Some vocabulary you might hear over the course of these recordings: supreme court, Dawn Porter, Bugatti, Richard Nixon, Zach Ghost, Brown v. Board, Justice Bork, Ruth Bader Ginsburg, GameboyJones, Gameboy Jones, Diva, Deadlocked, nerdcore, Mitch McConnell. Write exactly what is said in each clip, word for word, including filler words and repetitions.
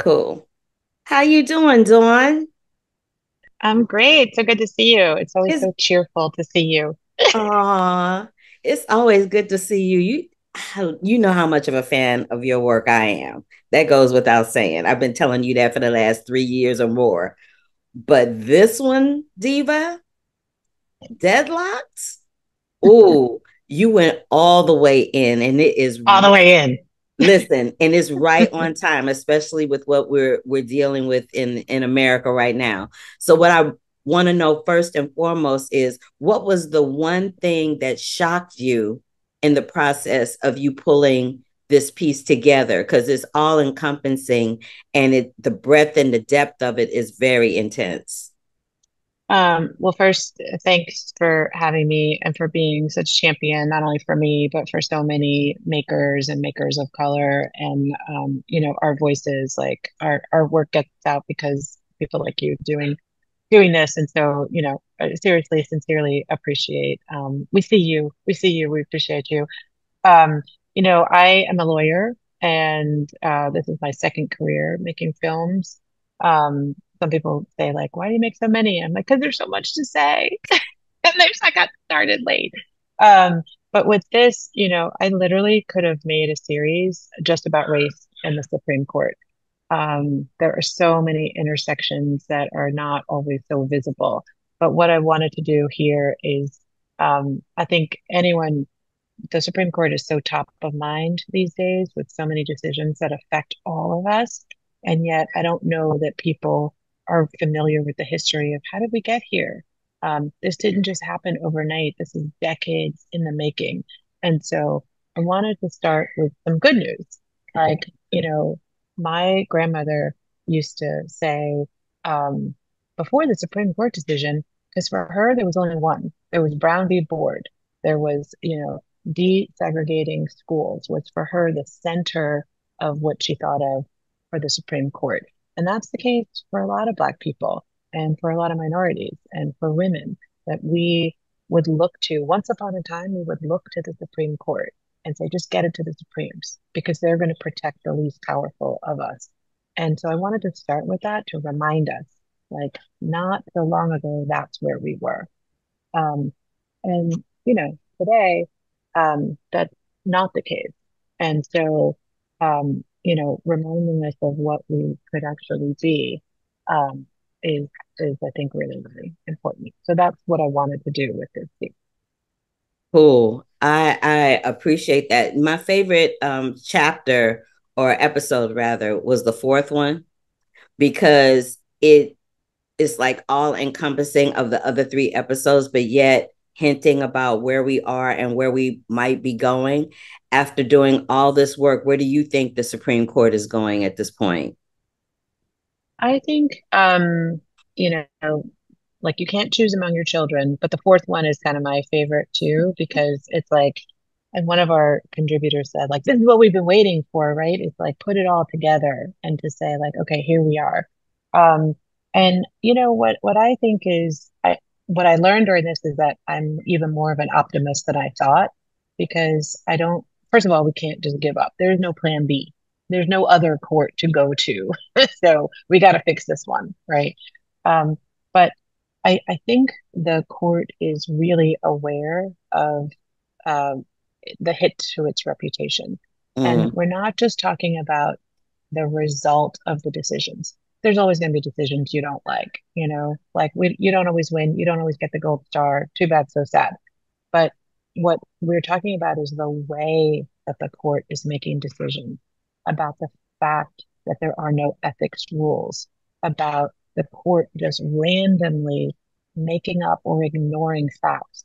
Cool. How you doing, Dawn? I'm great. So good to see you. It's always it's, so cheerful to see you. Aw, it's always good to see you. You you know how much of a fan of your work I am. That goes without saying. I've been telling you that for the last three years or more. But this one, Diva, Deadlocked, ooh, you went all the way in, and it is all right the way in. Listen, and it's right on time, especially with what we're we're dealing with in, in America right now. So what I want to know first and foremost is, what was the one thing that shocked you in the process of you pulling this piece together? Because it's all encompassing, and it the breadth and the depth of it is very intense. Um, well, first, thanks for having me and for being such a champion, not only for me, but for so many makers and makers of color. And, um, you know, our voices, like our, our work gets out because people like you doing doing this. And so, you know, seriously, sincerely appreciate. Um, we see you. We see you. We appreciate you. Um, you know, I am a lawyer, and uh, this is my second career making films. Um Some people say, like, why do you make so many? I'm like, because there's so much to say. And there's, I got started late. Um, but with this, you know, I literally could have made a series just about race and the Supreme Court. Um, there are so many intersections that are not always so visible. But what I wanted to do here is, um, I think anyone, the Supreme Court is so top of mind these days with so many decisions that affect all of us. And yet I don't know that people are familiar with the history of how did we get here? Um, this didn't just happen overnight. This is decades in the making. And so I wanted to start with some good news. Like, you know, my grandmother used to say, um, before the Supreme Court decision, because for her, there was only one. There was Brown v. Board. There was, you know, desegregating schools was for her the center of what she thought of for the Supreme Court. And that's the case for a lot of Black people and for a lot of minorities and for women, that we would look to, once upon a time, we would look to the Supreme Court and say, just get it to the Supremes, because they're going to protect the least powerful of us. And so I wanted to start with that to remind us, like, not so long ago, that's where we were. Um, and, you know, today, um, that's not the case. And so, um, you know, reminding us of what we could actually be um, is, is I think, really, really important. So that's what I wanted to do with this piece. Cool. I, I appreciate that. My favorite um, chapter, or episode rather, was the fourth one, because it is like all encompassing of the other three episodes, but yet hinting about where we are and where we might be going. After doing all this work, where do you think the Supreme Court is going at this point? I think, um, you know, like, you can't choose among your children, but the fourth one is kind of my favorite too, because it's like, and one of our contributors said, like, this is what we've been waiting for, right? It's like, put it all together and to say, like, okay, here we are. Um, and, you know, what, what I think is, I, what I learned during this is that I'm even more of an optimist than I thought, because I don't, first of all, we can't just give up. There's no plan B. There's no other court to go to. So we got to fix this one, right? Um, but I, I think the court is really aware of uh, the hit to its reputation. Mm-hmm. And we're not just talking about the result of the decisions. There's always going to be decisions you don't like, you know, like we, you don't always win. You don't always get the gold star. Too bad, so sad. But what we're talking about is the way that the court is making decisions, about the fact that there are no ethics rules, about the court just randomly making up or ignoring facts.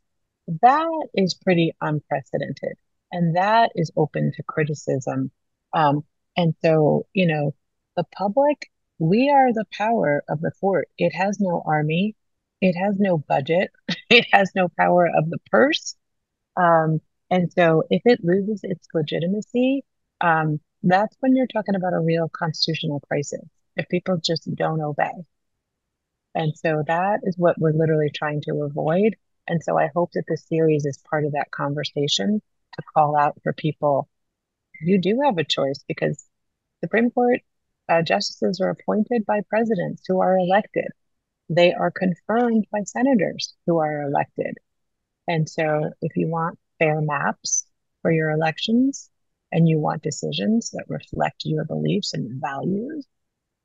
That is pretty unprecedented, and that is open to criticism. Um, and so, you know, the public, we are the power of the court. It has no army. It has no budget. It has no power of the purse. Um, and so if it loses its legitimacy, um, that's when you're talking about a real constitutional crisis, if people just don't obey. And so that is what we're literally trying to avoid. And so I hope that this series is part of that conversation to call out for people, you do have a choice, because Supreme Court uh, justices are appointed by presidents who are elected. They are confirmed by senators who are elected. And so if you want fair maps for your elections, and you want decisions that reflect your beliefs and values,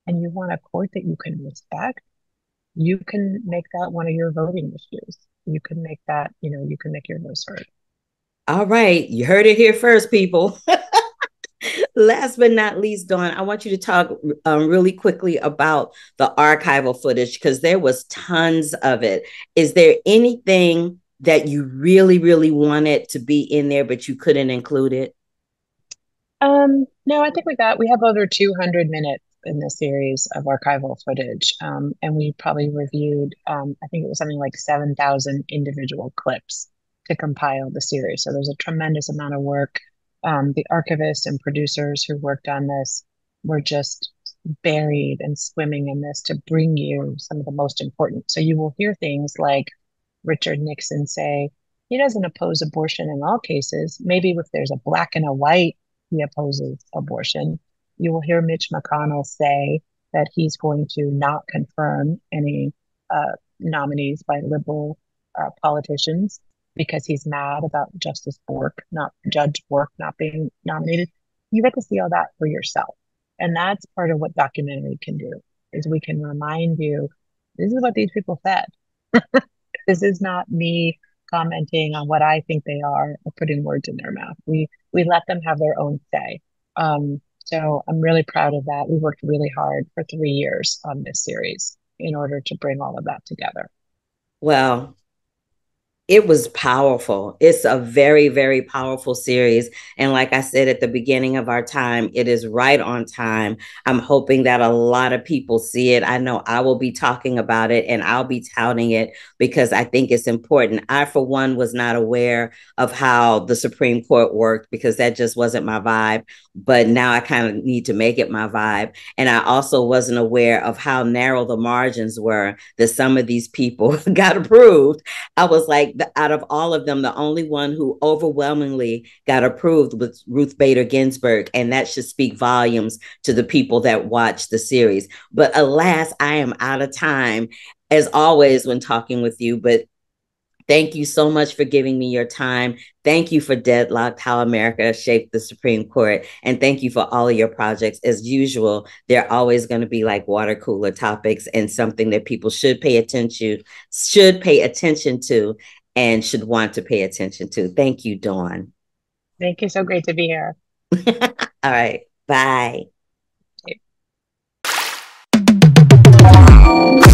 and you want a court that you can respect, you can make that one of your voting issues. You can make that, you know, you can make your voice heard. All right. You heard it here first, people. Last but not least, Dawn, I want you to talk um, really quickly about the archival footage, because there was tons of it. Is there anything that you really, really wanted to be in there, but you couldn't include it? Um, no, I think we got, we have over two hundred minutes in the series of archival footage. Um, and we probably reviewed, um, I think it was something like seven thousand individual clips to compile the series. So there's a tremendous amount of work. Um, the archivists and producers who worked on this were just buried and swimming in this to bring you some of the most important. So you will hear things like Richard Nixon say, he doesn't oppose abortion in all cases. Maybe if there's a black and a white, he opposes abortion. You will hear Mitch McConnell say that he's going to not confirm any uh, nominees by liberal uh, politicians because he's mad about Justice Bork, not Judge Bork, not being nominated. You get to see all that for yourself. And that's part of what documentary can do, is we can remind you, this is what these people said. This is not me commenting on what I think they are or putting words in their mouth. We we let them have their own say. Um, so I'm really proud of that. We worked really hard for three years on this series in order to bring all of that together. Well, it was powerful. It's a very, very powerful series. And like I said at the beginning of our time, it is right on time. I'm hoping that a lot of people see it. I know I will be talking about it and I'll be touting it because I think it's important. I, for one, was not aware of how the Supreme Court worked because that just wasn't my vibe. But now I kind of need to make it my vibe. And I also wasn't aware of how narrow the margins were that some of these people got approved. I was like, The, out of all of them, the only one who overwhelmingly got approved was Ruth Bader Ginsburg. And that should speak volumes to the people that watch the series. But alas, I am out of time, as always, when talking with you. But thank you so much for giving me your time. Thank you for Deadlocked, How America Shaped the Supreme Court. And thank you for all of your projects. As usual, they're always going to be like water cooler topics and something that people should pay attention to, should pay attention to. and should want to pay attention to. Thank you, Dawn. Thank you. So great to be here. All right. Bye.